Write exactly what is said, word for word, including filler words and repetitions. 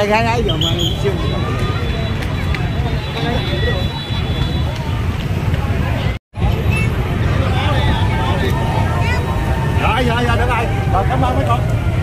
Ê, gái gái giờ mà siêu rồi rồi rồi được rồi, rồi cảm ơn mấy con.